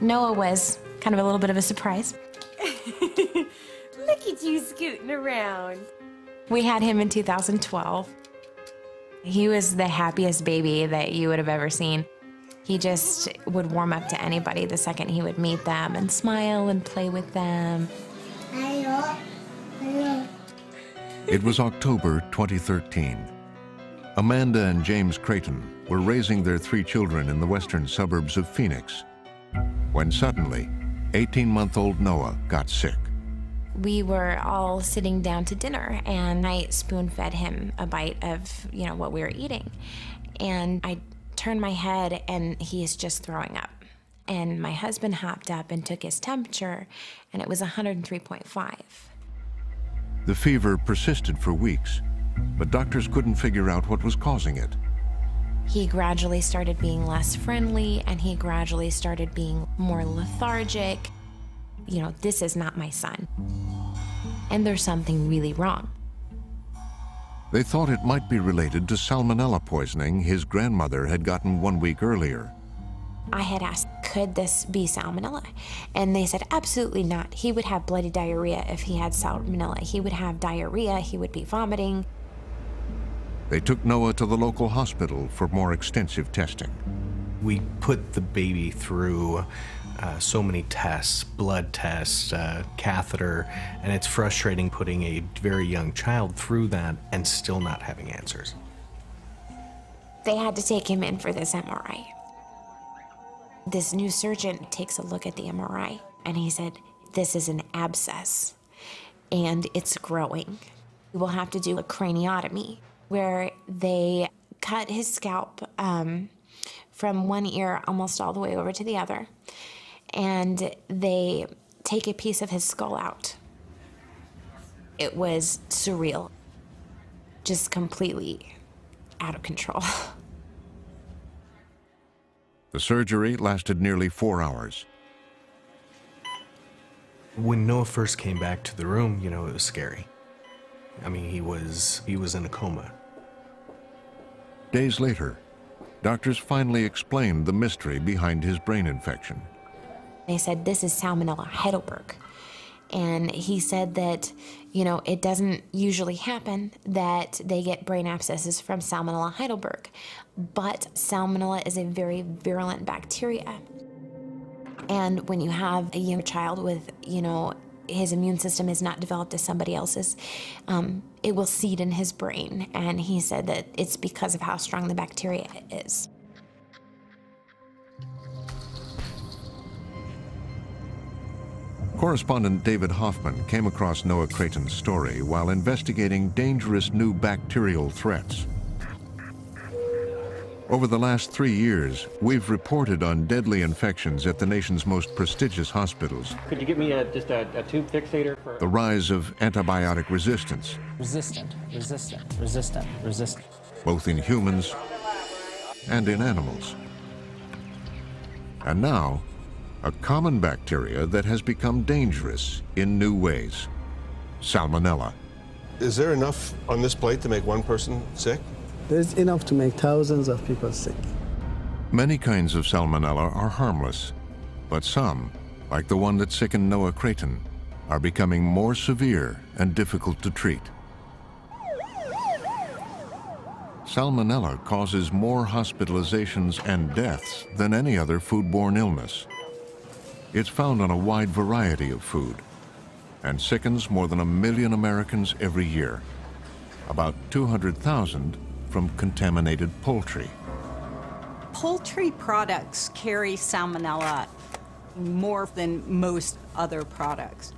Noah was kind of a little bit of a surprise. Look at you scooting around. We had him in 2012. He was the happiest baby that you would have ever seen. He just would warm up to anybody the second he would meet them and smile and play with them. It was October 2013. Amanda and James Creighton were raising their three children in the western suburbs of Phoenix when suddenly 18-month-old Noah got sick. We were all sitting down to dinner, and I spoon-fed him a bite of, you know, what we were eating. And I turned my head, and he is just throwing up. And my husband hopped up and took his temperature, and it was 103.5. The fever persisted for weeks, but doctors couldn't figure out what was causing it. He gradually started being less friendly, and he gradually started being more lethargic. You know, this is not my son. And there's something really wrong. They thought it might be related to salmonella poisoning his grandmother had gotten 1 week earlier. I had asked, could this be salmonella? And they said, absolutely not. He would have bloody diarrhea if he had salmonella. He would have diarrhea, he would be vomiting. They took Noah to the local hospital for more extensive testing. We put the baby through so many tests, blood tests, catheter, and it's frustrating putting a very young child through that and still not having answers. They had to take him in for this MRI. This new surgeon takes a look at the MRI, and he said, this is an abscess, and it's growing. We'll have to do a craniotomy, where they cut his scalp from one ear almost all the way over to the other. And they take a piece of his skull out. It was surreal, just completely out of control. The surgery lasted nearly 4 hours. When Noah first came back to the room, you know, it was scary. I mean, he was in a coma. Days later, doctors finally explained the mystery behind his brain infection. They said, this is Salmonella Heidelberg. And he said that, you know, it doesn't usually happen that they get brain abscesses from Salmonella Heidelberg, but Salmonella is a very virulent bacteria. And when you have a young child with, you know, his immune system is not developed as somebody else's, it will seed in his brain. And he said that it's because of how strong the bacteria is. Correspondent David Hoffman came across Noah Creighton's story while investigating dangerous new bacterial threats. Over the last 3 years, we've reported on deadly infections at the nation's most prestigious hospitals. Could you give me just a tube fixator for... The rise of antibiotic resistance. Resistant. Both in humans and in animals. And now, a common bacteria that has become dangerous in new ways, salmonella. Is there enough on this plate to make one person sick? There's enough to make thousands of people sick. Many kinds of salmonella are harmless, but some, like the one that sickened Noah Creighton, are becoming more severe and difficult to treat. Salmonella causes more hospitalizations and deaths than any other foodborne illness. It's found on a wide variety of food and sickens more than 1 million Americans every year, about 200,000 from contaminated poultry. Poultry products carry salmonella more than most other products.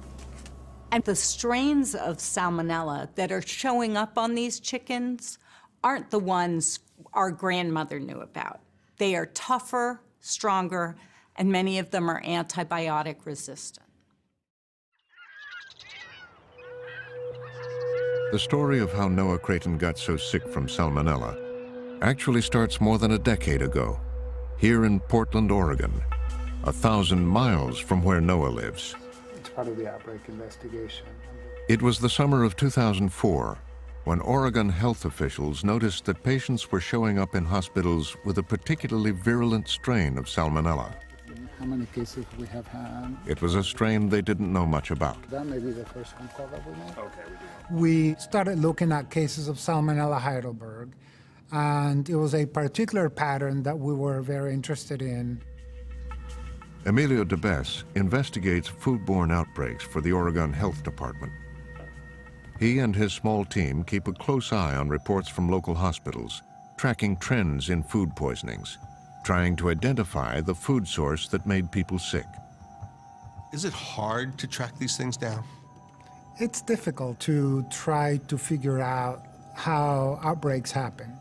And the strains of salmonella that are showing up on these chickens aren't the ones our grandmother knew about. They are tougher, stronger, and many of them are antibiotic resistant. The story of how Noah Creighton got so sick from salmonella actually starts more than a decade ago, here in Portland, Oregon, 1,000 miles from where Noah lives. It's part of the outbreak investigation. It was the summer of 2004 when Oregon health officials noticed that patients were showing up in hospitals with a particularly virulent strain of salmonella. how many cases we have had. It was a strain they didn't know much about. That may be the first phone call that we made. Okay, we started looking at cases of Salmonella Heidelberg, and it was a particular pattern that we were very interested in. Emilio DeBess investigates foodborne outbreaks for the Oregon Health Department. He and his small team keep a close eye on reports from local hospitals, tracking trends in food poisonings, trying to identify the food source that made people sick. Is it hard to track these things down? It's difficult to try to figure out how outbreaks happen.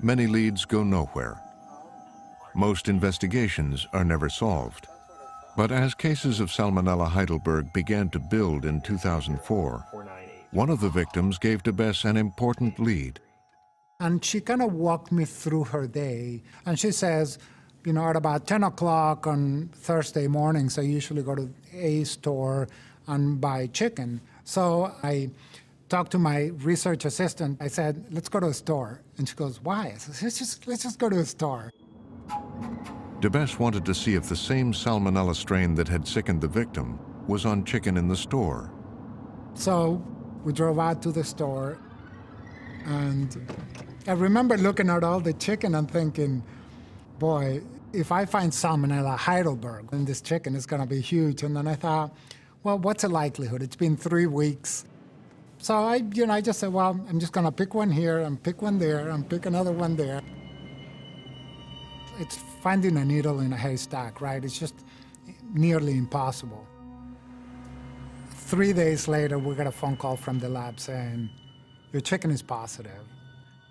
Many leads go nowhere. Most investigations are never solved. But as cases of Salmonella Heidelberg began to build in 2004, one of the victims gave DeBess an important lead. And she kind of walked me through her day. And she says, you know, at about 10 o'clock on Thursday mornings, I usually go to a store and buy chicken. So I talked to my research assistant. I said, let's go to the store. And she goes, why? I said, let's just go to the store. DeBess wanted to see if the same Salmonella strain that had sickened the victim was on chicken in the store. So we drove out to the store, and I remember looking at all the chicken and thinking, boy, if I find Salmonella Heidelberg in this chicken, it's gonna be huge. And then I thought, well, what's the likelihood? It's been 3 weeks. So I just said, well, I'm just gonna pick one here and pick one there and pick another one there. It's finding a needle in a haystack, right? It's just nearly impossible. 3 days later, we got a phone call from the lab saying, your chicken is positive.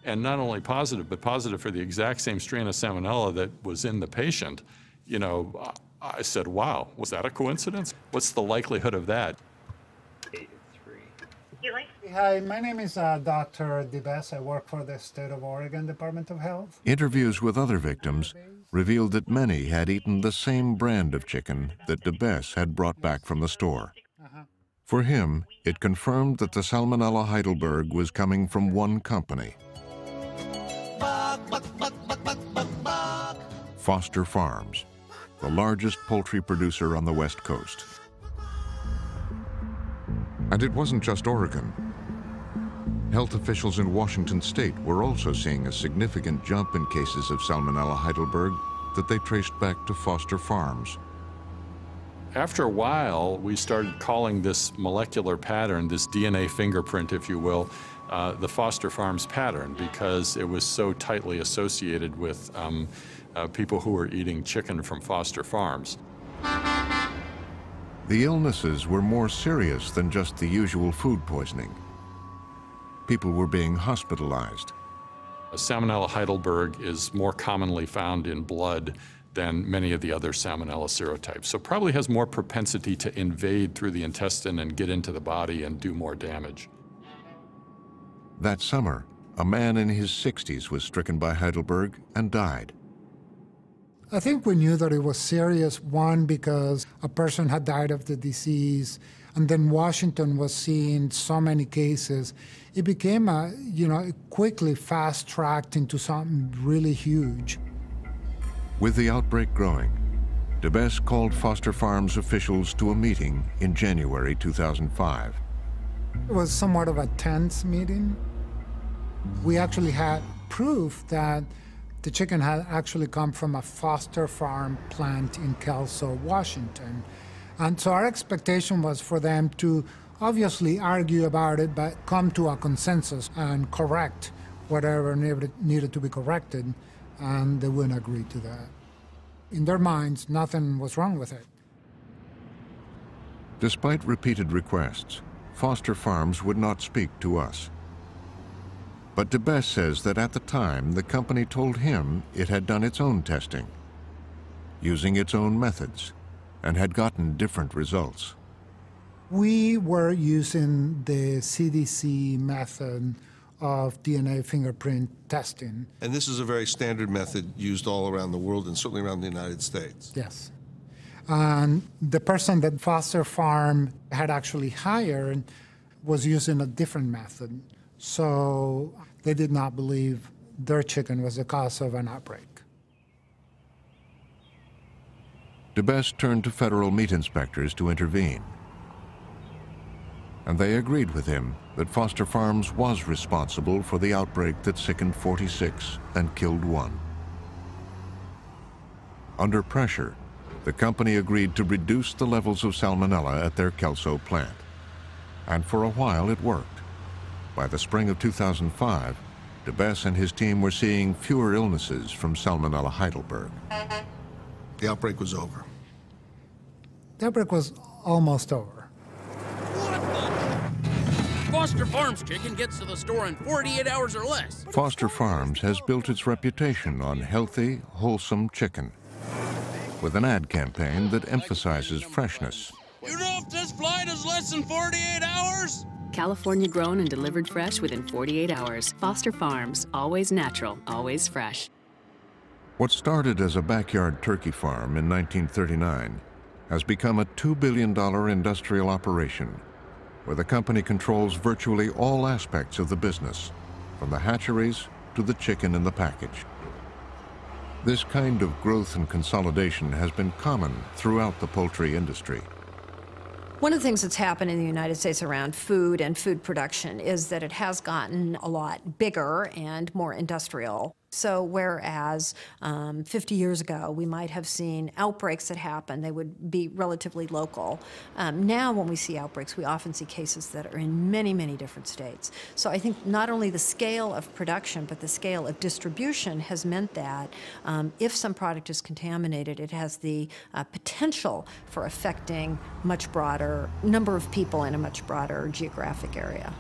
And not only positive, but positive for the exact same strain of Salmonella that was in the patient. You know, I said, wow, was that a coincidence? What's the likelihood of that? 8-3. Hi, my name is Dr. DeBess. I work for the State of Oregon Department of Health. Interviews with other victims revealed that many had eaten the same brand of chicken that DeBess had brought back from the store. For him, it confirmed that the Salmonella Heidelberg was coming from one company, Foster Farms, the largest poultry producer on the West Coast. And it wasn't just Oregon. Health officials in Washington state were also seeing a significant jump in cases of Salmonella Heidelberg that they traced back to Foster Farms. After a while, we started calling this molecular pattern, this DNA fingerprint, if you will, the Foster Farms pattern, because it was so tightly associated with people who were eating chicken from Foster Farms. The illnesses were more serious than just the usual food poisoning. People were being hospitalized. Salmonella Heidelberg is more commonly found in blood than many of the other Salmonella serotypes, so probably has more propensity to invade through the intestine and get into the body and do more damage. That summer, a man in his 60s was stricken by Heidelberg and died. I think we knew that it was serious, one, because a person had died of the disease, and then Washington was seeing so many cases. It became, quickly fast-tracked into something really huge. With the outbreak growing, DeBess called Foster Farms officials to a meeting in January 2005. It was somewhat of a tense meeting. We actually had proof that the chicken had actually come from a Foster Farm plant in Kelso, Washington. And so our expectation was for them to obviously argue about it, but come to a consensus and correct whatever needed to be corrected, and they wouldn't agree to that. In their minds, nothing was wrong with it. Despite repeated requests, Foster Farms would not speak to us. But DeBess says that at the time, the company told him it had done its own testing, using its own methods, and had gotten different results. We were using the CDC method of DNA fingerprint testing. And this is a very standard method used all around the world and certainly around the United States. Yes. And the person that Foster Farm had actually hired was using a different method. So they did not believe their chicken was the cause of an outbreak. DeBess turned to federal meat inspectors to intervene. And they agreed with him that Foster Farms was responsible for the outbreak that sickened 46 and killed one. Under pressure, the company agreed to reduce the levels of salmonella at their Kelso plant. And for a while, it worked. By the spring of 2005, DeBess and his team were seeing fewer illnesses from Salmonella Heidelberg. The outbreak was over. The outbreak was almost over. What the? Foster Farms chicken gets to the store in 48 hours or less. Foster Farms has built its reputation on healthy, wholesome chicken with an ad campaign that emphasizes freshness. You know if this flight is less than 48 hours? California grown and delivered fresh within 48 hours. Foster Farms, always natural, always fresh. What started as a backyard turkey farm in 1939 has become a $2 billion industrial operation where the company controls virtually all aspects of the business, from the hatcheries to the chicken in the package. This kind of growth and consolidation has been common throughout the poultry industry. One of the things that's happened in the United States around food and food production is that it has gotten a lot bigger and more industrial. So whereas 50 years ago we might have seen outbreaks that happened, they would be relatively local. Now when we see outbreaks, we often see cases that are in many, many different states. So I think not only the scale of production, but the scale of distribution has meant that if some product is contaminated, it has the potential for affecting much broader number of people in a much broader geographic area.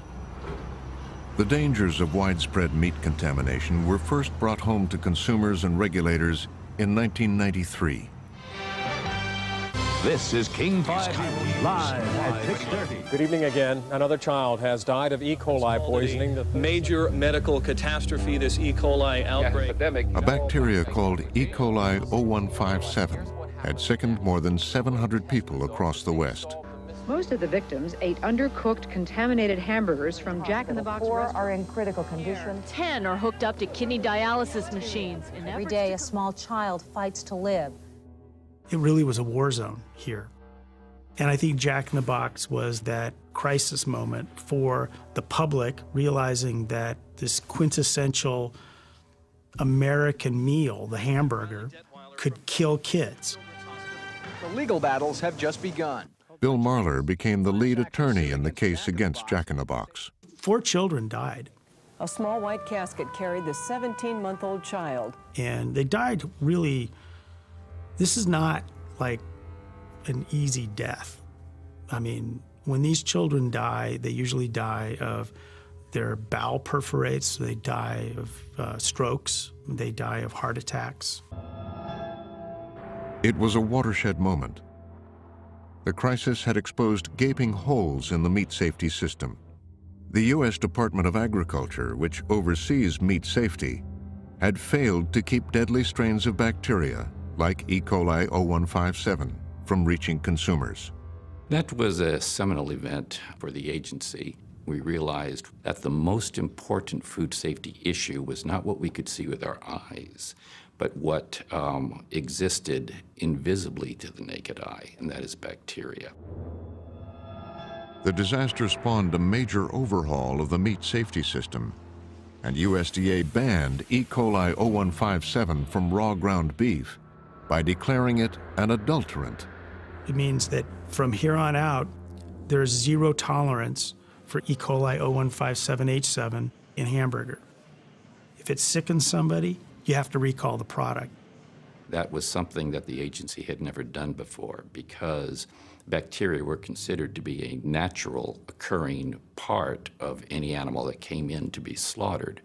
The dangers of widespread meat contamination were first brought home to consumers and regulators in 1993. This is King 5 live at 6:30. Good evening again. Another child has died of E. coli poisoning. The major medical catastrophe, this E. coli outbreak. A bacteria called E. coli 0157 had sickened more than 700 people across the West. Most of the victims ate undercooked, contaminated hamburgers from Jack-in-the-Box. 4 are in critical condition. 10 are hooked up to kidney dialysis machines. And every day, a small child fights to live. It really was a war zone here. And I think Jack-in-the-Box was that crisis moment for the public, realizing that this quintessential American meal, the hamburger, could kill kids. The legal battles have just begun. Bill Marler became the lead attorney in the case against Jack-in-the-Box. 4 children died. A small white casket carried the 17-month-old child. And they died really, this is not like an easy death. I mean, when these children die, they usually die of their bowel perforates, they die of strokes, they die of heart attacks. It was a watershed moment. The crisis had exposed gaping holes in the meat safety system. The U.S. Department of Agriculture, which oversees meat safety, had failed to keep deadly strains of bacteria like E. coli 0157 from reaching consumers. That was a seminal event for the agency. We realized that the most important food safety issue was not what we could see with our eyes, but what existed invisibly to the naked eye, and that is bacteria. The disaster spawned a major overhaul of the meat safety system, and USDA banned E. coli 0157 from raw ground beef by declaring it an adulterant. It means that from here on out, there's zero tolerance for E. coli 0157H7 in hamburger. If it sickens somebody, you have to recall the product. That was something that the agency had never done before, because bacteria were considered to be a natural occurring part of any animal that came in to be slaughtered.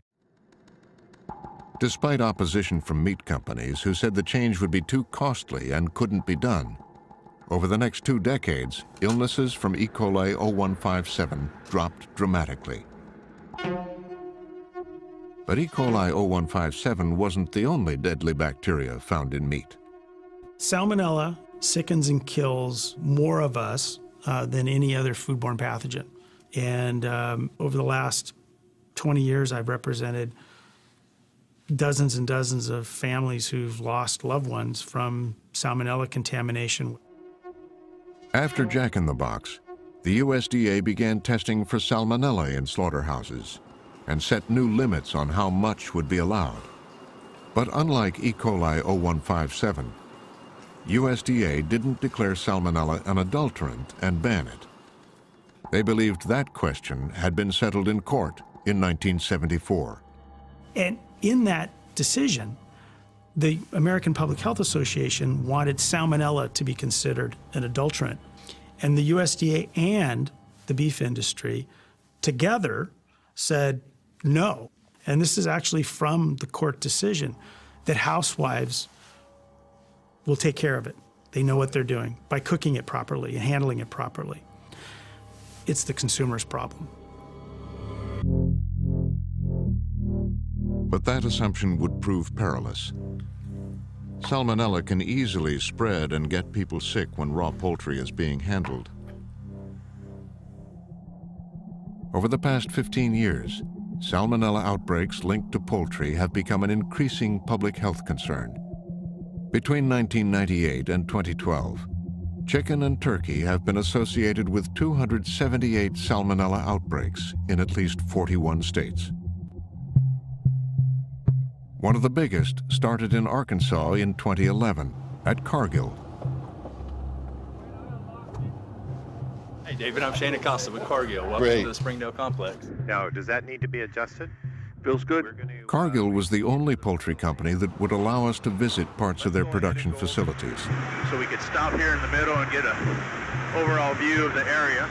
Despite opposition from meat companies who said the change would be too costly and couldn't be done, over the next 2 decades, illnesses from E. coli 0157 dropped dramatically. But E. coli 0157 wasn't the only deadly bacteria found in meat. Salmonella sickens and kills more of us than any other foodborne pathogen. And over the last 20 years, I've represented dozens and dozens of families who've lost loved ones from salmonella contamination. After Jack-in-the-Box, the USDA began testing for salmonella in slaughterhouses and set new limits on how much would be allowed. But unlike E. coli 0157, USDA didn't declare salmonella an adulterant and ban it. They believed that question had been settled in court in 1974. And in that decision, the American Public Health Association wanted salmonella to be considered an adulterant. And the USDA and the beef industry together said no. And this is actually from the court decision that housewives will take care of it. They know what they're doing by cooking it properly and handling it properly. It's the consumer's problem. But that assumption would prove perilous. Salmonella can easily spread and get people sick when raw poultry is being handled. Over the past 15 years, salmonella outbreaks linked to poultry have become an increasing public health concern. Between 1998 and 2012, chicken and turkey have been associated with 278 salmonella outbreaks in at least 41 states. One of the biggest started in Arkansas in 2011 at Cargill. Hey David, I'm Shane Acosta with Cargill. Welcome to the Springdale complex. Now, does that need to be adjusted? Feels good. Cargill was the only poultry company that would allow us to visit parts of their production facilities. So we could stop here in the middle and get an overall view of the area.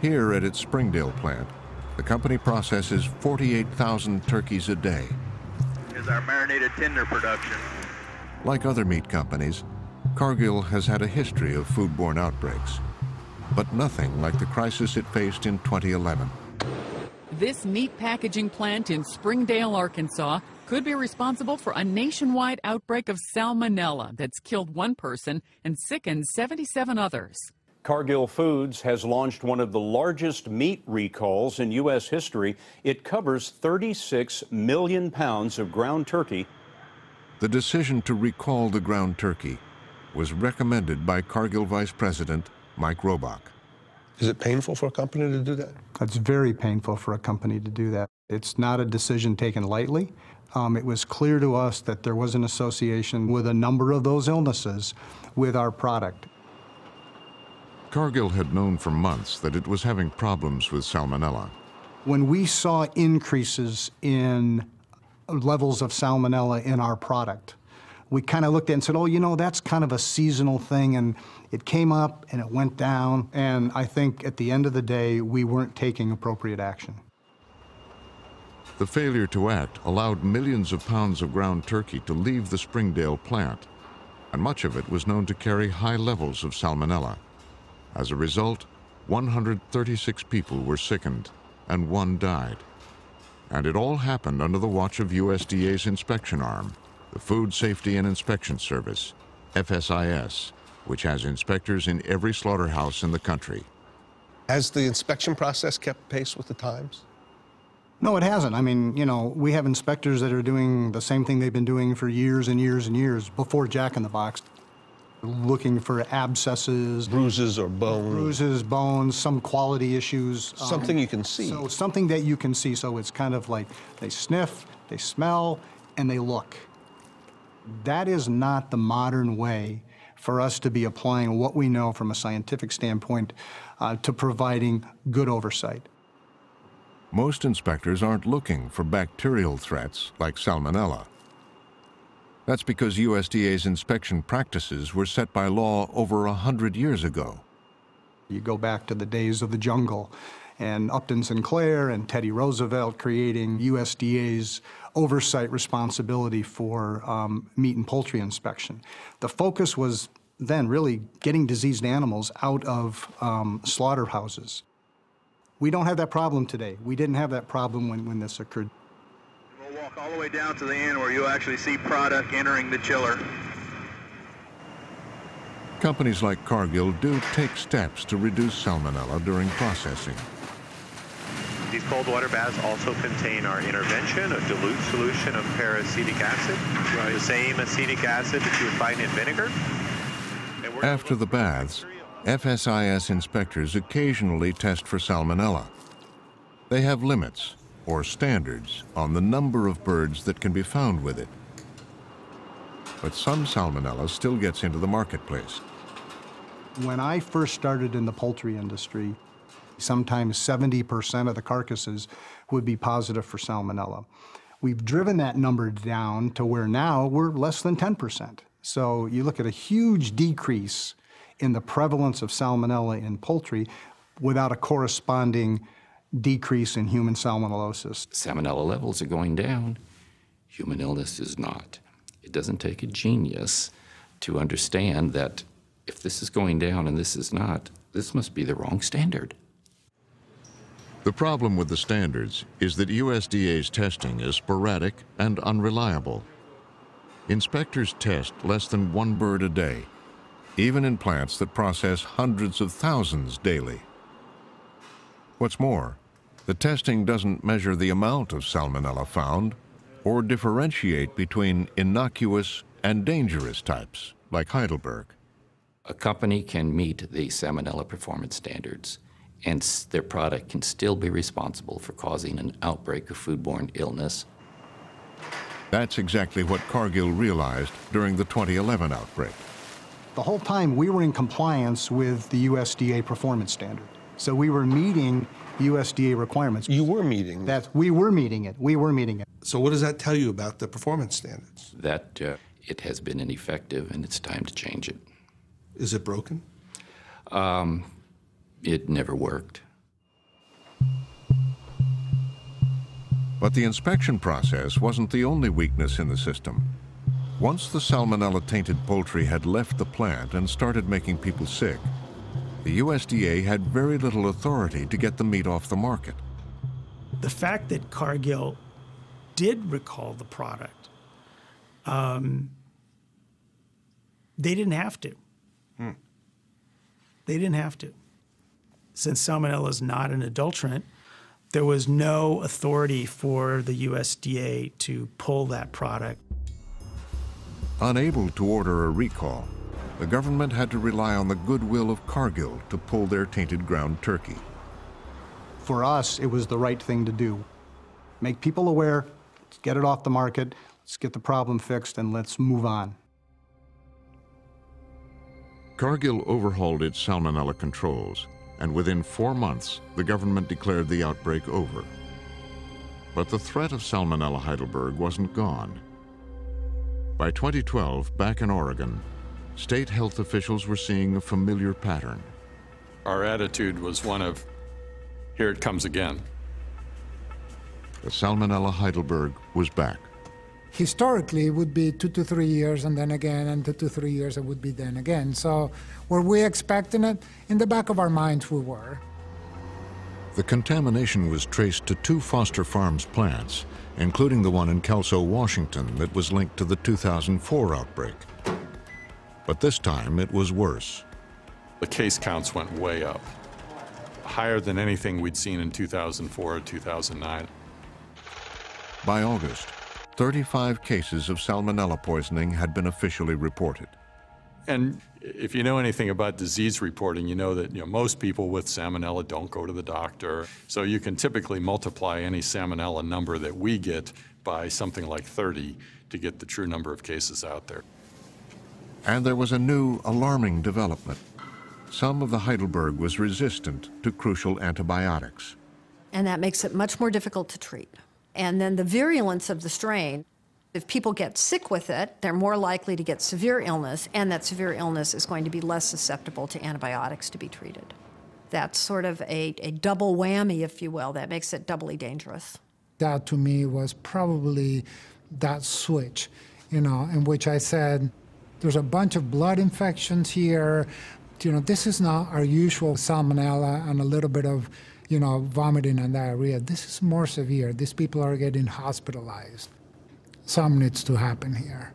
Here at its Springdale plant, the company processes 48,000 turkeys a day. Is our marinated tender production. Like other meat companies, Cargill has had a history of foodborne outbreaks, but nothing like the crisis it faced in 2011. This meat packaging plant in Springdale, Arkansas, could be responsible for a nationwide outbreak of salmonella that's killed one person and sickened 77 others. Cargill Foods has launched one of the largest meat recalls in U.S. history. It covers 36 million pounds of ground turkey. The decision to recall the ground turkey was recommended by Cargill Vice President Mike Robach. Is it painful for a company to do that? It's very painful for a company to do that. It's not a decision taken lightly. It was clear to us that there was an association with a number of those illnesses with our product. Cargill had known for months that it was having problems with salmonella. When we saw increases in levels of salmonella in our product, we kind of looked at it and said, oh, you know, that's kind of a seasonal thing, and it came up and it went down, and I think at the end of the day, we weren't taking appropriate action. The failure to act allowed millions of pounds of ground turkey to leave the Springdale plant, and much of it was known to carry high levels of salmonella. As a result, 136 people were sickened and one died. And it all happened under the watch of USDA's inspection arm, the Food Safety and Inspection Service, FSIS, which has inspectors in every slaughterhouse in the country. Has the inspection process kept pace with the times? No, it hasn't. I mean, you know, we have inspectors that are doing the same thing they've been doing for years and years and years before Jack-in-the-Box. Looking for abscesses, bruises or bones. Bruises, bones, some quality issues. Something you can see. So something that you can see. So it's kind of like they sniff, they smell, and they look. That is not the modern way for us to be applying what we know from a scientific standpoint to providing good oversight. Most inspectors aren't looking for bacterial threats like salmonella. That's because USDA's inspection practices were set by law over 100 years ago. You go back to the days of the jungle and Upton Sinclair and Teddy Roosevelt creating USDA's oversight responsibility for meat and poultry inspection. The focus was then really getting diseased animals out of slaughterhouses. We don't have that problem today. We didn't have that problem when this occurred. All the way down to the end where you'll actually see product entering the chiller. Companies like Cargill do take steps to reduce salmonella during processing. These cold water baths also contain our intervention, a dilute solution of paracetic acid, right, the same acetic acid that you would find in vinegar. After the baths, FSIS inspectors occasionally test for salmonella. They have limits, or standards, on the number of birds that can be found with it. But some salmonella still gets into the marketplace. When I first started in the poultry industry, sometimes 70% of the carcasses would be positive for salmonella. We've driven that number down to where now we're less than 10%. So you look at a huge decrease in the prevalence of salmonella in poultry without a corresponding decrease in human salmonellosis. Salmonella levels are going down. Human illness is not. It doesn't take a genius to understand that if this is going down and this is not, this must be the wrong standard. The problem with the standards is that USDA's testing is sporadic and unreliable. Inspectors test less than one bird a day, even in plants that process hundreds of thousands daily. What's more, the testing doesn't measure the amount of salmonella found or differentiate between innocuous and dangerous types, like Heidelberg. A company can meet the salmonella performance standards, and their product can still be responsible for causing an outbreak of foodborne illness. That's exactly what Cargill realized during the 2011 outbreak. The whole time we were in compliance with the USDA performance standard. So we were meeting USDA requirements. You were meeting that. We were meeting it. So what does that tell you about the performance standards? That it has been ineffective and it's time to change it. Is it broken? It never worked. But the inspection process wasn't the only weakness in the system. Once the salmonella-tainted poultry had left the plant and started making people sick, the USDA had very little authority to get the meat off the market. The fact that Cargill did recall the product, they didn't have to. Hmm. They didn't have to. Since salmonella is not an adulterant, there was no authority for the USDA to pull that product. Unable to order a recall, the government had to rely on the goodwill of Cargill to pull their tainted ground turkey. For us, it was the right thing to do. Make people aware, let's get it off the market, let's get the problem fixed, and let's move on. Cargill overhauled its salmonella controls, and within 4 months, the government declared the outbreak over. But the threat of Salmonella Heidelberg wasn't gone. By 2012, back in Oregon, state health officials were seeing a familiar pattern. Our attitude was one of, here it comes again. The Salmonella Heidelberg was back. Historically, it would be 2 to 3 years, and then again, and 2 to 3 years, it would be then again. So were we expecting it? In the back of our minds, we were. The contamination was traced to 2 Foster Farms plants, including the one in Kelso, Washington, that was linked to the 2004 outbreak. But this time, it was worse. The case counts went way up, higher than anything we'd seen in 2004 or 2009. By August, 35 cases of salmonella poisoning had been officially reported. And if you know anything about disease reporting, you know that most people with salmonella don't go to the doctor. So you can typically multiply any salmonella number that we get by something like 30 to get the true number of cases out there. And there was a new alarming development. Some of the Heidelberg was resistant to crucial antibiotics. And that makes it much more difficult to treat. And then the virulence of the strain. If people get sick with it, they're more likely to get severe illness, and that severe illness is going to be less susceptible to antibiotics to be treated. That's sort of a double whammy, if you will, that makes it doubly dangerous. That, to me, was probably that switch, in which I said, there's a bunch of blood infections here. This is not our usual salmonella and a little bit of vomiting and diarrhea. This is more severe. These people are getting hospitalized. Something needs to happen here.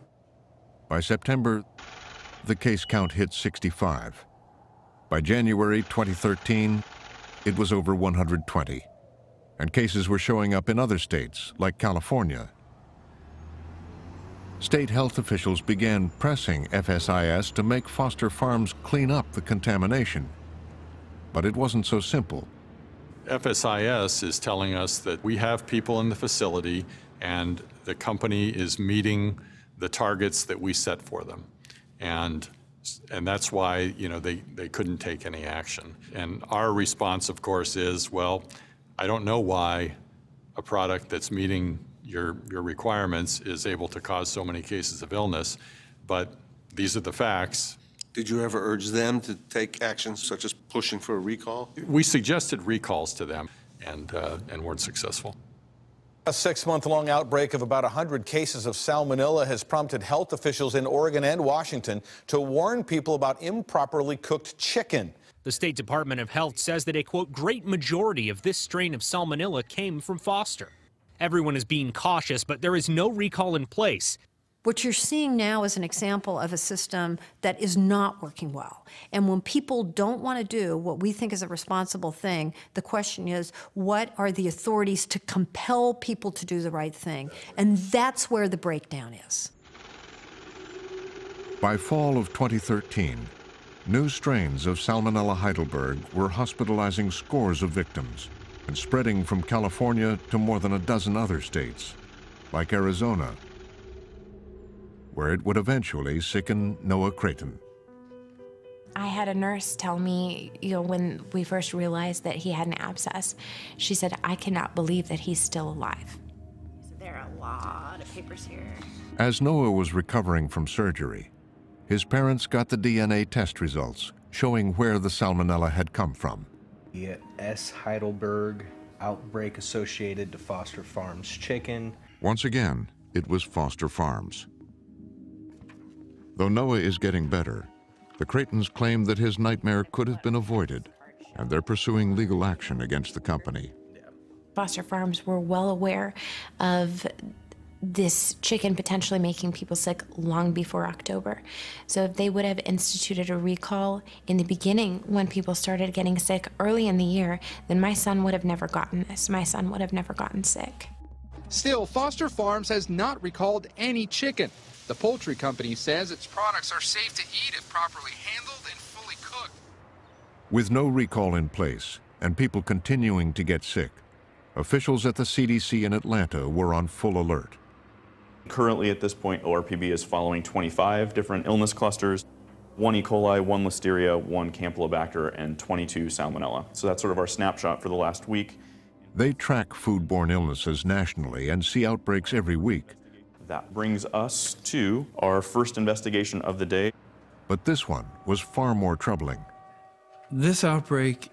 By September, the case count hit 65. By January 2013, it was over 120. and cases were showing up in other states, like California. State health officials began pressing FSIS to make Foster Farms clean up the contamination. But it wasn't so simple. FSIS is telling us that we have people in the facility and the company is meeting the targets that we set for them. And that's why, you know, they couldn't take any action. And our response, of course, is, well, I don't know why a product that's meeting your requirements is able to cause so many cases of illness, but these are the facts. Did you ever urge them to take actions such as pushing for a recall? We suggested recalls to them and weren't successful. A six-month-long outbreak of about 100 cases of salmonella has prompted health officials in Oregon and Washington to warn people about improperly cooked chicken. The State Department of Health says that a, quote, great majority of this strain of salmonella came from Foster. Everyone is being cautious, but there is no recall in place. What you're seeing now is an example of a system that is not working well. And when people don't want to do what we think is a responsible thing, the question is, what are the authorities to compel people to do the right thing? And that's where the breakdown is. By fall of 2013, new strains of Salmonella Heidelberg were hospitalizing scores of victims and spreading from California to more than a dozen other states, like Arizona, where it would eventually sicken Noah Creighton. I had a nurse tell me, you know, when we first realized that he had an abscess, she said, I cannot believe that he's still alive. So there are a lot of papers here. As Noah was recovering from surgery, his parents got the DNA test results showing where the salmonella had come from. The S. Heidelberg outbreak associated to Foster Farms chicken. Once again, it was Foster Farms. Though Noah is getting better, the Creightons claim that his nightmare could have been avoided, and they're pursuing legal action against the company. Foster Farms were well aware of this chicken potentially making people sick long before October. So if they would have instituted a recall in the beginning when people started getting sick early in the year, then my son would have never gotten this. My son would have never gotten sick. Still, Foster Farms has not recalled any chicken. The poultry company says its products are safe to eat if properly handled and fully cooked. With no recall in place and people continuing to get sick, officials at the CDC in Atlanta were on full alert. Currently at this point, ORPB is following 25 different illness clusters, 1 E. coli, 1 Listeria, 1 Campylobacter, and 22 Salmonella. So that's sort of our snapshot for the last week. They track foodborne illnesses nationally and see outbreaks every week. That brings us to our first investigation of the day. But this one was far more troubling. This outbreak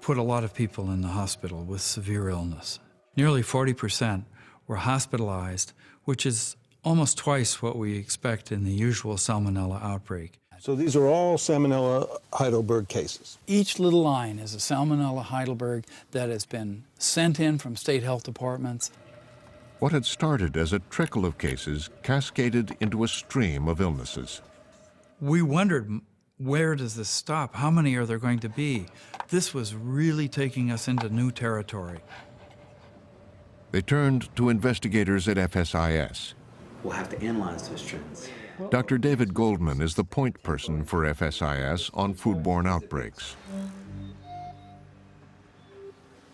put a lot of people in the hospital with severe illness. Nearly 40% were hospitalized, which is almost twice what we expect in the usual salmonella outbreak. So these are all Salmonella Heidelberg cases. Each little line is a Salmonella Heidelberg that has been sent in from state health departments. What had started as a trickle of cases cascaded into a stream of illnesses. We wondered, where does this stop? How many are there going to be? This was really taking us into new territory. They turned to investigators at FSIS. We'll have to analyze those trends. Dr. David Goldman is the point person for FSIS on foodborne outbreaks.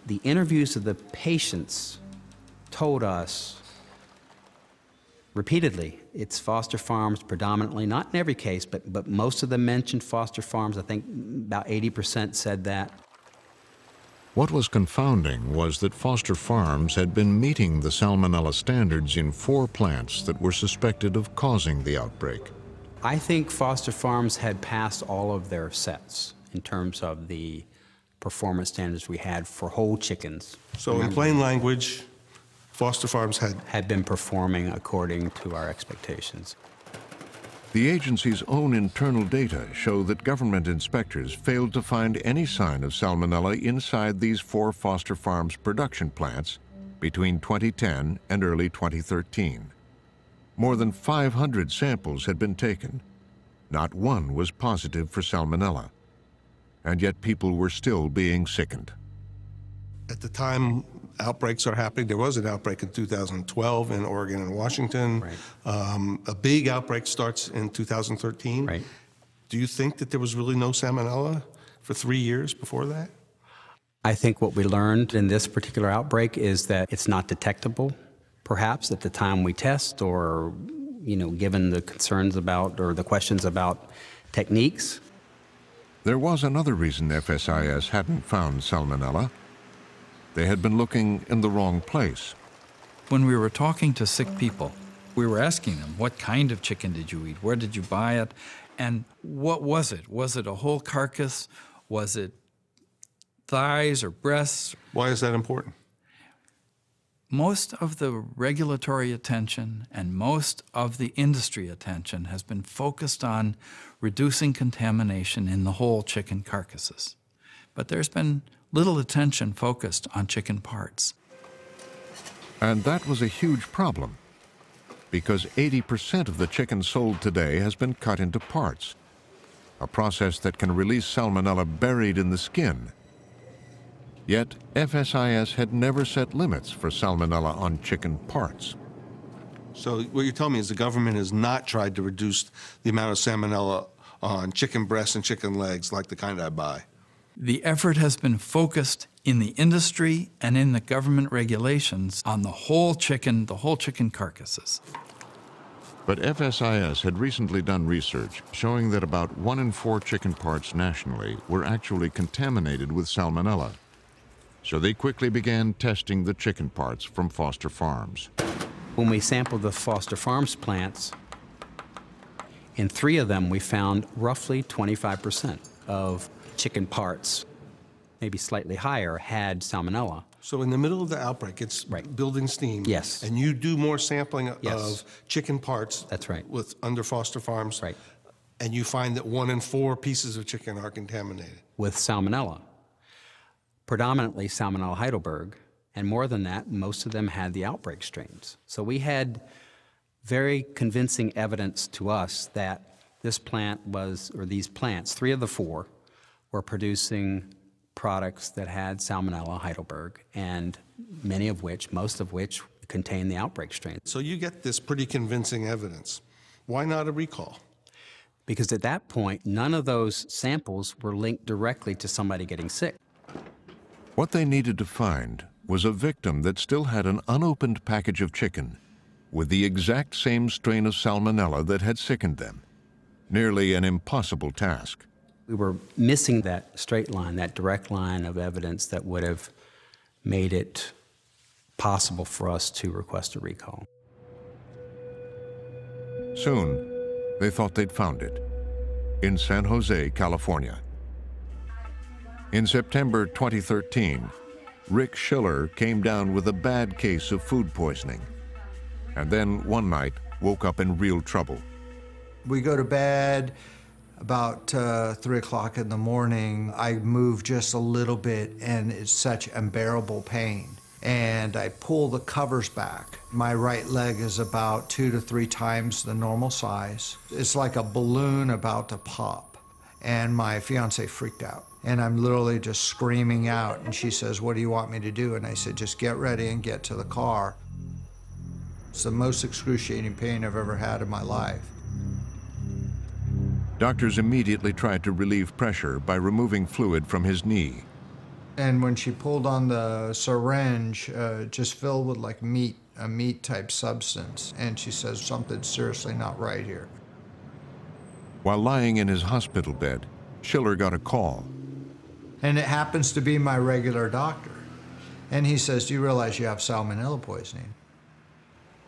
The interviews of the patients told us repeatedly, it's Foster Farms predominantly, not in every case, but most of them mentioned Foster Farms. I think about 80% said that. What was confounding was that Foster Farms had been meeting the salmonella standards in 4 plants that were suspected of causing the outbreak. I think Foster Farms had passed all of their sets in terms of the performance standards we had for whole chickens. So in plain language, Foster Farms had been performing according to our expectations. The agency's own internal data show that government inspectors failed to find any sign of salmonella inside these 4 Foster Farms production plants between 2010 and early 2013. More than 500 samples had been taken. Not one was positive for salmonella. And yet people were still being sickened. At the time outbreaks are happening. There was an outbreak in 2012 in Oregon and Washington. Right. A big outbreak starts in 2013. Right. Do you think that there was really no salmonella for 3 years before that? I think what we learned in this particular outbreak is that it's not detectable, perhaps, at the time we test, or, you know, given the concerns about or the questions about techniques. There was another reason FSIS hadn't found salmonella. They had been looking in the wrong place. When we were talking to sick people, we were asking them, what kind of chicken did you eat? Where did you buy it? And what was it? Was it a whole carcass? Was it thighs or breasts? Why is that important? Most of the regulatory attention and most of the industry attention has been focused on reducing contamination in the whole chicken carcasses. But there's been little attention focused on chicken parts. And that was a huge problem, because 80% of the chicken sold today has been cut into parts, a process that can release salmonella buried in the skin. Yet, FSIS had never set limits for salmonella on chicken parts. So what you're telling me is the government has not tried to reduce the amount of salmonella on chicken breasts and chicken legs like the kind I buy. The effort has been focused in the industry and in the government regulations on the whole chicken carcasses. But FSIS had recently done research showing that about 1 in 4 chicken parts nationally were actually contaminated with salmonella. So they quickly began testing the chicken parts from Foster Farms. When we sampled the Foster Farms plants, in 3 of them we found roughly 25% of chicken parts, maybe slightly higher, had salmonella. So in the middle of the outbreak, it's right. Building steam. Yes. And you do more sampling yes. of chicken parts. That's right. With under Foster Farms. Right. And you find that 1 in 4 pieces of chicken are contaminated. With salmonella. Predominantly Salmonella Heidelberg, and more than that, most of them had the outbreak strains. So we had very convincing evidence to us that this plant was, or these plants, 3 of the 4, were producing products that had Salmonella Heidelberg, and many of which, most of which, contained the outbreak strain. So you get this pretty convincing evidence. Why not a recall? Because at that point, none of those samples were linked directly to somebody getting sick. What they needed to find was a victim that still had an unopened package of chicken with the exact same strain of salmonella that had sickened them. Nearly an impossible task. We were missing that straight line, that direct line of evidence that would have made it possible for us to request a recall. Soon, they thought they'd found it in San Jose, California. In September 2013, Rick Schiller came down with a bad case of food poisoning, and then one night woke up in real trouble. We go to bed about 3 o'clock in the morning. I move just a little bit, and it's such unbearable pain. And I pull the covers back. My right leg is about 2 to 3 times the normal size. It's like a balloon about to pop, and my fiancée freaked out. And I'm literally just screaming out, and she says, what do you want me to do? And I said, just get ready and get to the car. It's the most excruciating pain I've ever had in my life. Doctors immediately tried to relieve pressure by removing fluid from his knee. And when she pulled on the syringe, just filled with like meat, a meat-type substance, and she says, something's seriously not right here. While lying in his hospital bed, Schiller got a call. And it happens to be my regular doctor. And he says, do you realize you have salmonella poisoning?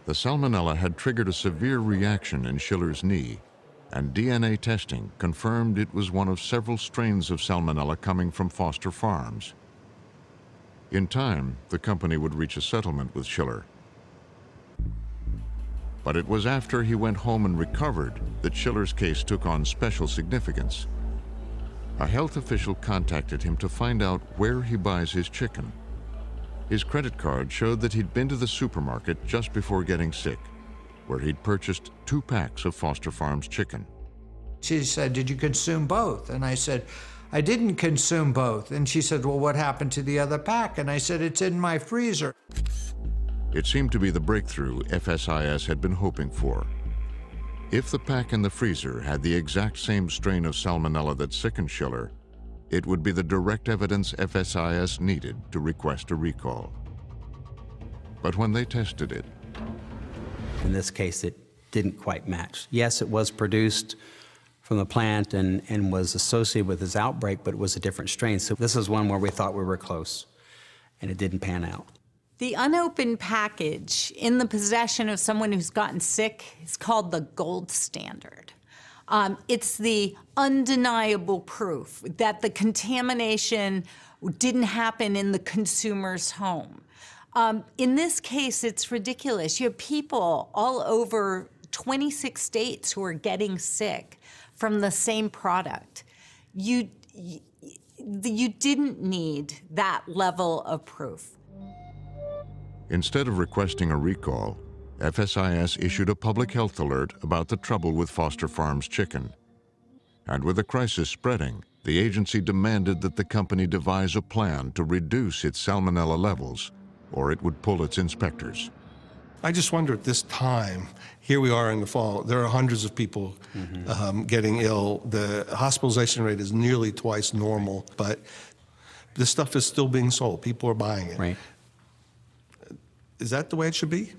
The salmonella had triggered a severe reaction in Schiller's knee, and DNA testing confirmed it was one of several strains of salmonella coming from Foster Farms. In time, the company would reach a settlement with Schiller. But it was after he went home and recovered that Schiller's case took on special significance. A health official contacted him to find out where he buys his chicken. His credit card showed that he'd been to the supermarket just before getting sick, where he'd purchased 2 packs of Foster Farms chicken. She said, did you consume both? And I said, I didn't consume both. And she said, well, what happened to the other pack? And I said, it's in my freezer. It seemed to be the breakthrough FSIS had been hoping for. If the pack in the freezer had the exact same strain of salmonella that sickened Schiller, it would be the direct evidence FSIS needed to request a recall. But when they tested it... In this case, it didn't quite match. Yes, it was produced from the plant and was associated with this outbreak, but it was a different strain. So this is one where we thought we were close, and it didn't pan out. The unopened package in the possession of someone who's gotten sick is called the gold standard. It's the undeniable proof that the contamination didn't happen in the consumer's home. In this case, it's ridiculous. You have people all over 26 states who are getting sick from the same product. You didn't need that level of proof. Instead of requesting a recall, FSIS issued a public health alert about the trouble with Foster Farms chicken. And with the crisis spreading, the agency demanded that the company devise a plan to reduce its salmonella levels, or it would pull its inspectors. I just wonder at this time, here we are in the fall, there are hundreds of people getting ill. The hospitalization rate is nearly twice normal, but this stuff is still being sold. People are buying it. Right. Is that the way it should be?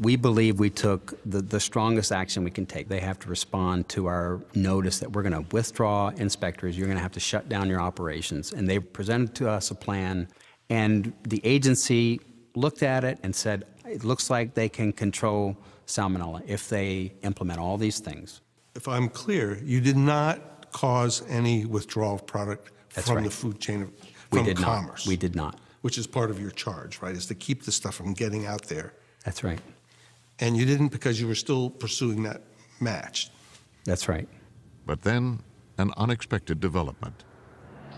We believe we took the strongest action we can take. They have to respond to our notice that we're going to withdraw inspectors, you're going to have to shut down your operations. And they presented to us a plan, and the agency looked at it and said, it looks like they can control salmonella if they implement all these things. If I'm clear, you did not cause any withdrawal of product from the food chain, from commerce. We did not. Which is part of your charge, right, is to keep the stuff from getting out there. That's right. And you didn't because you were still pursuing that match. That's right. But then, an unexpected development.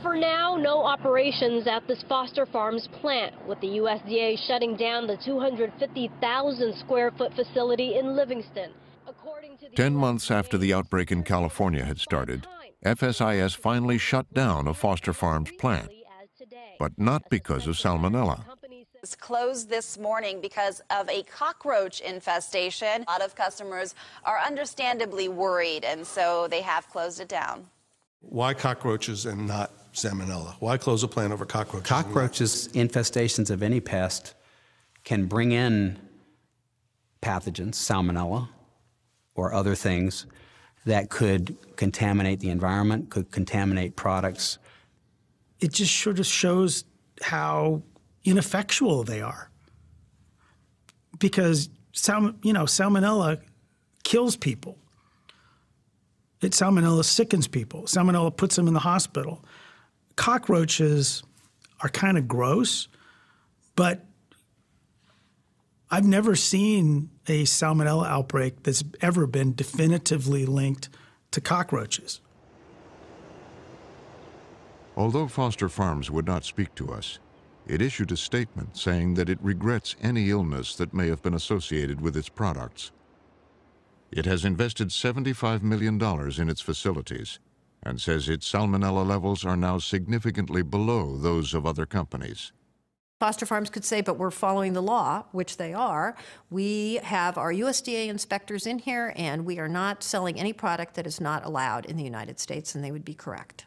For now, no operations at this Foster Farms plant, with the USDA shutting down the 250,000 square foot facility in Livingston. According to the 10 months after the outbreak in California had started, FSIS finally shut down a Foster Farms plant. But not because of salmonella. It's closed this morning because of a cockroach infestation. A lot of customers are understandably worried, and so they have closed it down. Why cockroaches and not salmonella? Why close a plant over cockroaches? Cockroaches, infestations of any pest, can bring in pathogens, salmonella, or other things that could contaminate the environment, could contaminate products. It just sort of shows how ineffectual they are, because salmonella kills people. Salmonella sickens people. Salmonella puts them in the hospital. Cockroaches are kind of gross, but I've never seen a salmonella outbreak that's ever been definitively linked to cockroaches. Although Foster Farms would not speak to us, it issued a statement saying that it regrets any illness that may have been associated with its products. It has invested $75 million in its facilities and says its salmonella levels are now significantly below those of other companies. Foster Farms could say, but we're following the law, which they are. We have our USDA inspectors in here, and we are not selling any product that is not allowed in the United States, and they would be correct.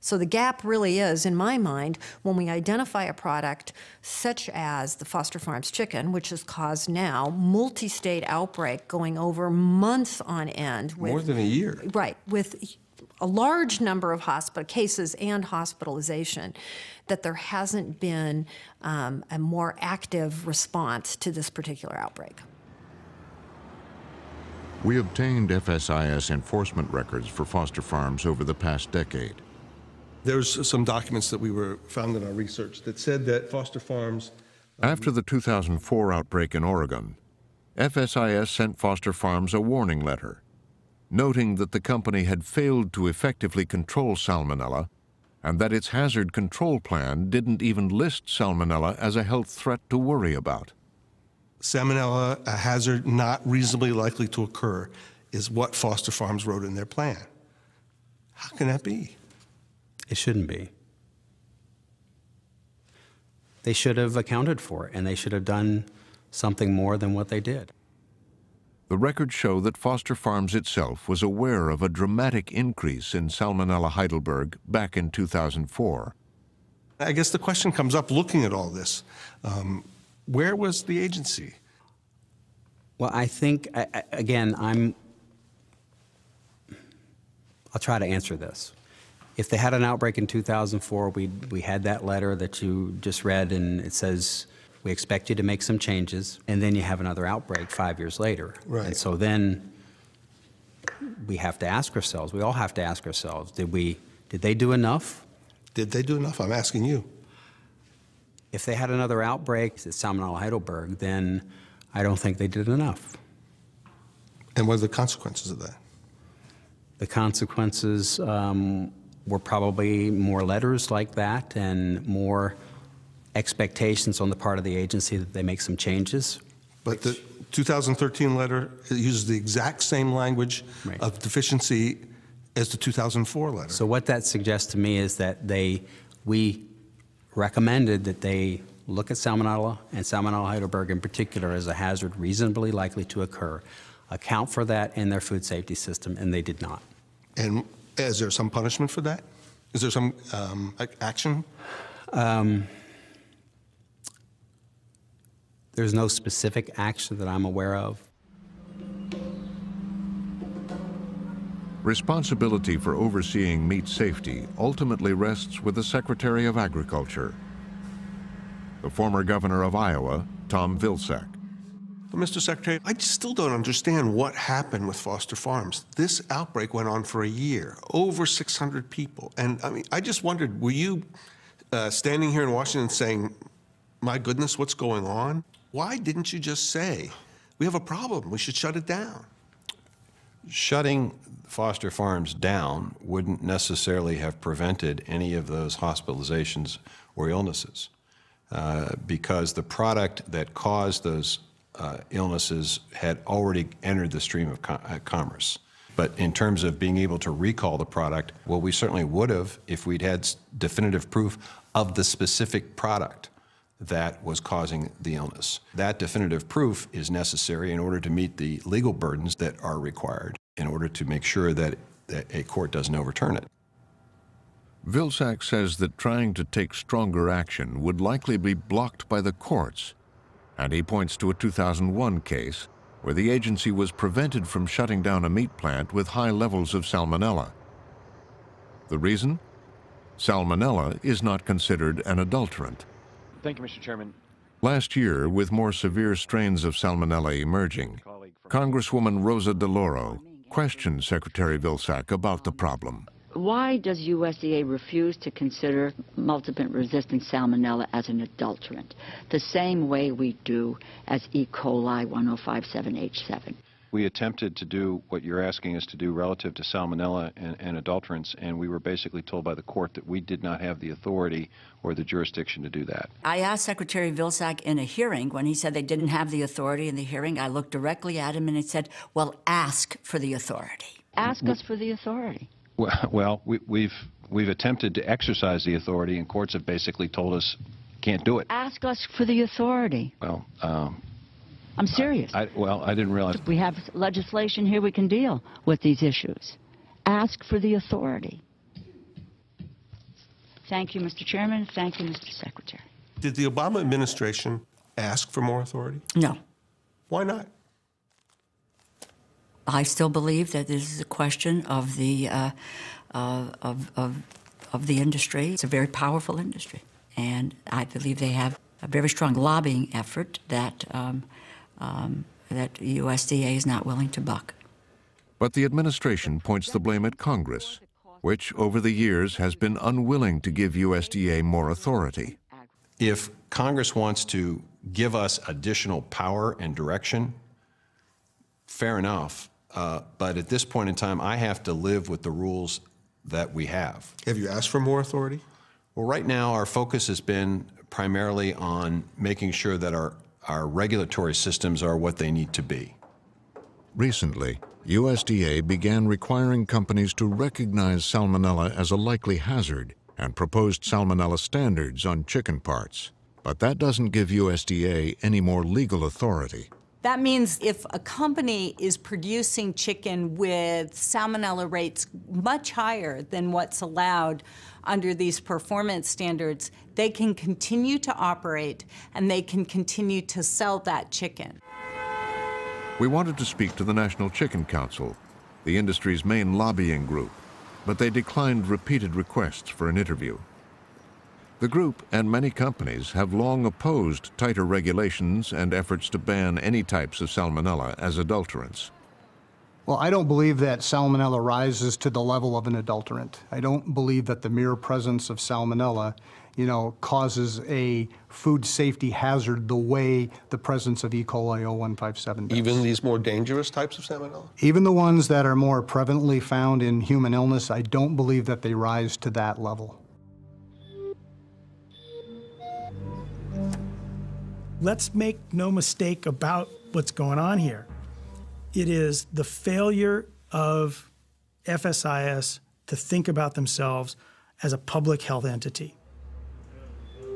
So the gap really is, in my mind, when we identify a product such as the Foster Farms chicken, which has caused now multi-state outbreak going over months on end. More than a year. Right, with a large number of cases and hospitalization, that there hasn't been a more active response to this particular outbreak. We obtained FSIS enforcement records for Foster Farms over the past decade. There's some documents that we found in our research that said that Foster Farms... After the 2004 outbreak in Oregon, FSIS sent Foster Farms a warning letter, noting that the company had failed to effectively control salmonella and that its hazard control plan didn't even list salmonella as a health threat to worry about. Salmonella, a hazard not reasonably likely to occur, is what Foster Farms wrote in their plan. How can that be? It shouldn't be. They should have accounted for it, and they should have done something more than what they did. The records show that Foster Farms itself was aware of a dramatic increase in Salmonella Heidelberg back in 2004. I guess the question comes up looking at all this. Where was the agency? Well, I think, again, I'll try to answer this. If they had an outbreak in 2004, we had that letter that you just read, and it says, we expect you to make some changes, and then you have another outbreak 5 years later. Right. And so then we have to ask ourselves, we all have to ask ourselves, did they do enough? Did they do enough? I'm asking you. If they had another outbreak at Salmonella Heidelberg, then I don't think they did enough. And what are the consequences of that? The consequences were probably more letters like that and more expectations on the part of the agency that they make some changes. But the 2013 letter uses the exact same language right. of deficiency as the 2004 letter. So what that suggests to me is that we recommended that they look at Salmonella and Salmonella Heidelberg in particular as a hazard reasonably likely to occur, account for that in their food safety system, and they did not. And is there some punishment for that? Is there some action? There's no specific action that I'm aware of. Responsibility for overseeing meat safety ultimately rests with the Secretary of Agriculture, the former governor of Iowa, Tom Vilsack. But Mr. Secretary, I still don't understand what happened with Foster Farms. This outbreak went on for a year, over 600 people. And I mean, I just wondered, were you standing here in Washington saying, my goodness, what's going on? Why didn't you just say, we have a problem, we should shut it down? Shutting Foster Farms down wouldn't necessarily have prevented any of those hospitalizations or illnesses because the product that caused those illnesses had already entered the stream of commerce. But in terms of being able to recall the product, well, we certainly would have if we'd had definitive proof of the specific product that was causing the illness. That definitive proof is necessary in order to meet the legal burdens that are required in order to make sure that a court doesn't overturn it. Vilsack says that trying to take stronger action would likely be blocked by the courts, and he points to a 2001 case where the agency was prevented from shutting down a meat plant with high levels of salmonella. The reason? Salmonella is not considered an adulterant. Thank you, Mr. Chairman. Last year, with more severe strains of salmonella emerging, Congresswoman Rosa DeLauro questioned Secretary Vilsack about the problem. Why does USDA refuse to consider multiple-resistant salmonella as an adulterant, the same way we do as E. coli 1057H7? We attempted to do what you're asking us to do relative to salmonella and adulterants, and we were basically told by the court that we did not have the authority or the jurisdiction to do that. I asked Secretary Vilsack in a hearing when he said they didn't have the authority in the hearing. I looked directly at him and he said, well, ask for the authority. Ask us for the authority. Well, we've attempted to exercise the authority, and courts have basically told us can't do it. Ask us for the authority. Well, I'm serious. I didn't realize. We have legislation here, we can deal with these issues. Ask for the authority. Thank you, Mr. Chairman. Thank you, Mr. Secretary. Did the Obama administration ask for more authority? No. Why not? I still believe that this is a question of the, of the industry. It's a very powerful industry. And I believe they have a very strong lobbying effort that that USDA is not willing to buck. But the administration points the blame at Congress, which over the years has been unwilling to give USDA more authority. If Congress wants to give us additional power and direction, fair enough. But at this point in time, I have to live with the rules that we have. Have you asked for more authority? Well, right now, our focus has been primarily on making sure that our regulatory systems are what they need to be. Recently, USDA began requiring companies to recognize salmonella as a likely hazard and proposed salmonella standards on chicken parts. But that doesn't give USDA any more legal authority. That means if a company is producing chicken with salmonella rates much higher than what's allowed under these performance standards, they can continue to operate and they can continue to sell that chicken. We wanted to speak to the National Chicken Council, the industry's main lobbying group, but they declined repeated requests for an interview. The group and many companies have long opposed tighter regulations and efforts to ban any types of salmonella as adulterants. Well, I don't believe that salmonella rises to the level of an adulterant. I don't believe that the mere presence of salmonella, causes a food safety hazard the way the presence of E. coli 0157 does. Even these more dangerous types of salmonella? Even the ones that are more prevalently found in human illness, I don't believe that they rise to that level. Let's make no mistake about what's going on here. It is the failure of FSIS to think about themselves as a public health entity.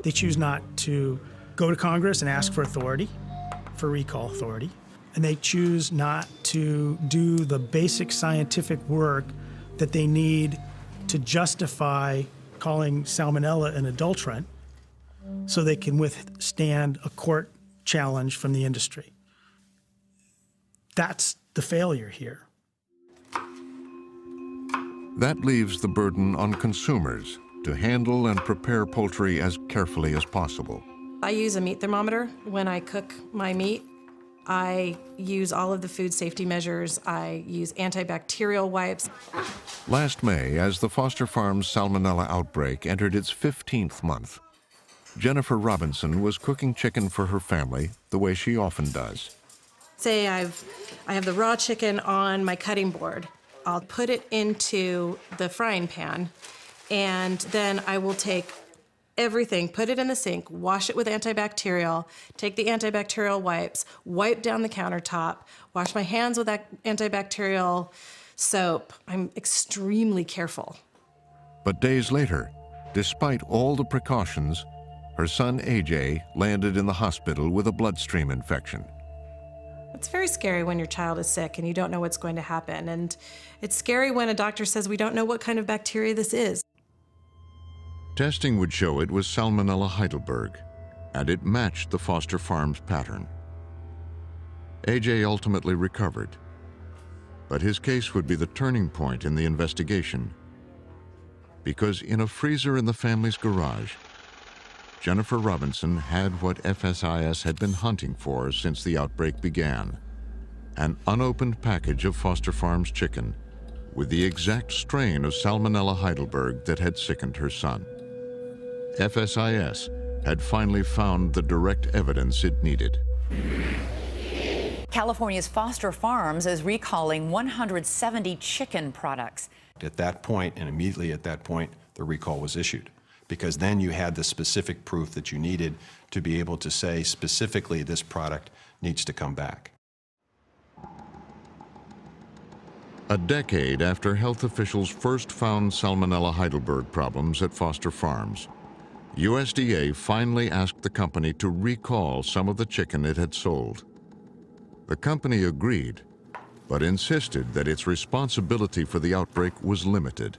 They choose not to go to Congress and ask for authority, for recall authority, and they choose not to do the basic scientific work that they need to justify calling salmonella an adulterant, so they can withstand a court challenge from the industry. That's the failure here. That leaves the burden on consumers to handle and prepare poultry as carefully as possible. I use a meat thermometer when I cook my meat. I use all of the food safety measures. I use antibacterial wipes. Last May, as the Foster Farms salmonella outbreak entered its 15th month, Jennifer Robinson was cooking chicken for her family the way she often does. Say I have the raw chicken on my cutting board. I'll put it into the frying pan, and then I will take everything, put it in the sink, wash it with antibacterial, take the antibacterial wipes, wipe down the countertop, wash my hands with that antibacterial soap. I'm extremely careful. But days later, despite all the precautions, her son, AJ, landed in the hospital with a bloodstream infection. It's very scary when your child is sick and you don't know what's going to happen. And it's scary when a doctor says we don't know what kind of bacteria this is. Testing would show it was Salmonella Heidelberg, and it matched the Foster Farms pattern. AJ ultimately recovered, but his case would be the turning point in the investigation, because in a freezer in the family's garage, Jennifer Robinson had what FSIS had been hunting for since the outbreak began, an unopened package of Foster Farms chicken with the exact strain of Salmonella Heidelberg that had sickened her son. FSIS had finally found the direct evidence it needed. California's Foster Farms is recalling 170 chicken products. At that point, and immediately at that point, the recall was issued, because then you had the specific proof that you needed to be able to say specifically this product needs to come back. A decade after health officials first found Salmonella Heidelberg problems at Foster Farms, USDA finally asked the company to recall some of the chicken it had sold. The company agreed, but insisted that its responsibility for the outbreak was limited.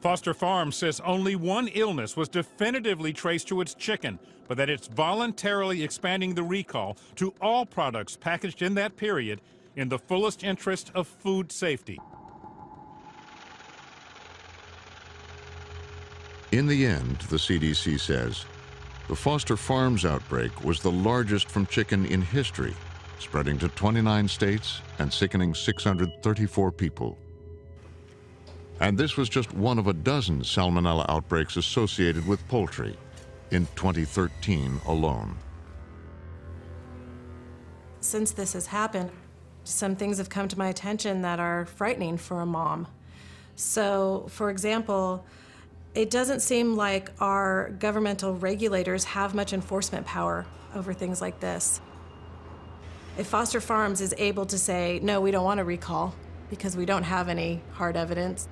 Foster Farms says only one illness was definitively traced to its chicken, but that it's voluntarily expanding the recall to all products packaged in that period in the fullest interest of food safety. In the end, the CDC says, the Foster Farms outbreak was the largest from chicken in history, spreading to 29 states and sickening 634 people. And this was just one of a dozen salmonella outbreaks associated with poultry in 2013 alone. Since this has happened, some things have come to my attention that are frightening for a mom. So, for example, it doesn't seem like our governmental regulators have much enforcement power over things like this. If Foster Farms is able to say, no, we don't want a recall because we don't have any hard evidence,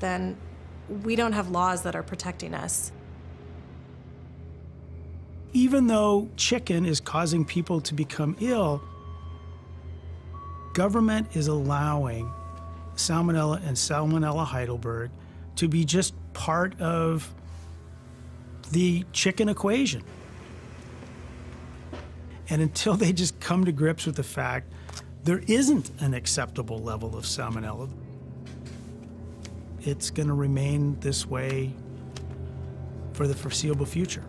then we don't have laws that are protecting us. Even though chicken is causing people to become ill, government is allowing Salmonella and Salmonella Heidelberg to be just part of the chicken equation. And until they just come to grips with the fact there isn't an acceptable level of salmonella, it's going to remain this way for the foreseeable future.